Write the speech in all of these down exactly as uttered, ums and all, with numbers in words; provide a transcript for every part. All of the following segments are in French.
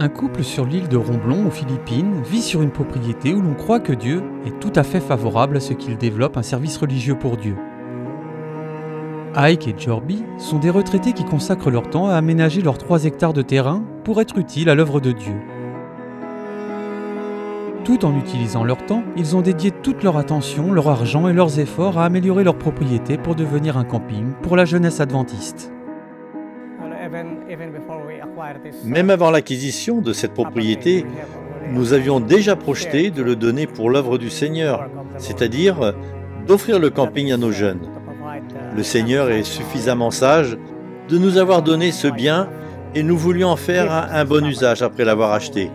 Un couple sur l'île de Romblon, aux Philippines, vit sur une propriété où l'on croit que Dieu est tout à fait favorable à ce qu'il développe un service religieux pour Dieu. Ike et Gerbie sont des retraités qui consacrent leur temps à aménager leurs trois hectares de terrain pour être utiles à l'œuvre de Dieu. Tout en utilisant leur temps, ils ont dédié toute leur attention, leur argent et leurs efforts à améliorer leur propriété pour devenir un camping pour la jeunesse adventiste. Même avant l'acquisition de cette propriété, nous avions déjà projeté de le donner pour l'œuvre du Seigneur, c'est-à-dire d'offrir le camping à nos jeunes. Le Seigneur est suffisamment sage de nous avoir donné ce bien et nous voulions en faire un, un bon usage après l'avoir acheté.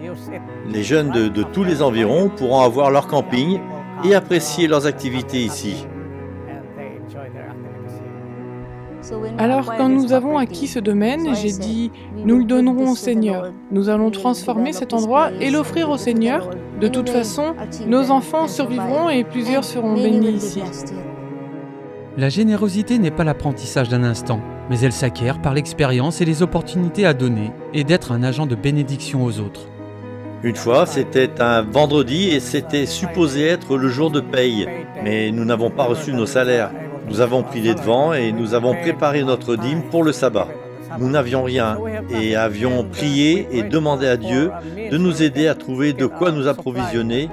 Les jeunes de, de tous les environs pourront avoir leur camping et apprécier leurs activités ici. Alors, quand nous avons acquis ce domaine, j'ai dit, nous le donnerons au Seigneur. Nous allons transformer cet endroit et l'offrir au Seigneur. De toute façon, nos enfants survivront et plusieurs seront bénis ici. La générosité n'est pas l'apprentissage d'un instant, mais elle s'acquiert par l'expérience et les opportunités à donner et d'être un agent de bénédiction aux autres. Une fois, c'était un vendredi et c'était supposé être le jour de paye, mais nous n'avons pas reçu nos salaires. Nous avons pris les devants et nous avons préparé notre dîme pour le sabbat. Nous n'avions rien et avions prié et demandé à Dieu de nous aider à trouver de quoi nous approvisionner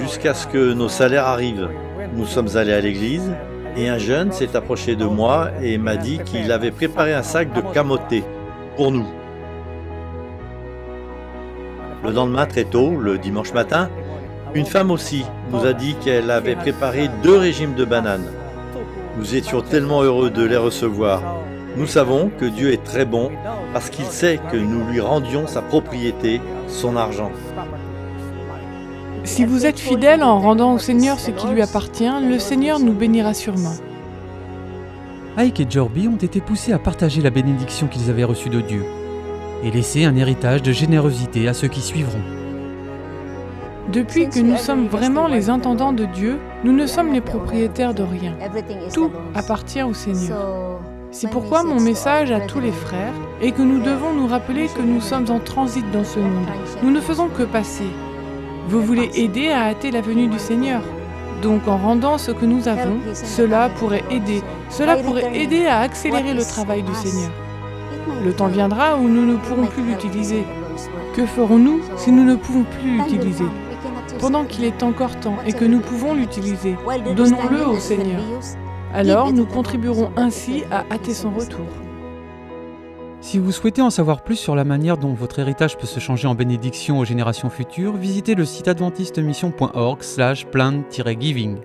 jusqu'à ce que nos salaires arrivent. Nous sommes allés à l'église et un jeune s'est approché de moi et m'a dit qu'il avait préparé un sac de camoté pour nous. Le lendemain, très tôt, le dimanche matin, une femme aussi nous a dit qu'elle avait préparé deux régimes de bananes. Nous étions tellement heureux de les recevoir. Nous savons que Dieu est très bon parce qu'il sait que nous lui rendions sa propriété, son argent. Si vous êtes fidèles en rendant au Seigneur ce qui lui appartient, le Seigneur nous bénira sûrement. Ike et Gerbie ont été poussés à partager la bénédiction qu'ils avaient reçue de Dieu et laisser un héritage de générosité à ceux qui suivront. Depuis que nous sommes vraiment les intendants de Dieu, nous ne sommes les propriétaires de rien. Tout appartient au Seigneur. C'est pourquoi mon message à tous les frères est que nous devons nous rappeler que nous sommes en transit dans ce monde. Nous ne faisons que passer. Vous voulez aider à hâter la venue du Seigneur. Donc en rendant ce que nous avons, cela pourrait aider. Cela pourrait aider à accélérer le travail du Seigneur. Le temps viendra où nous ne pourrons plus l'utiliser. Que ferons-nous si nous ne pouvons plus l'utiliser ? Pendant qu'il est encore temps et que nous pouvons l'utiliser, donnons-le au Seigneur. Alors nous contribuerons ainsi à hâter son retour. Si vous souhaitez en savoir plus sur la manière dont votre héritage peut se changer en bénédiction aux générations futures, visitez le site adventiste mission point org slash plan tiret giving.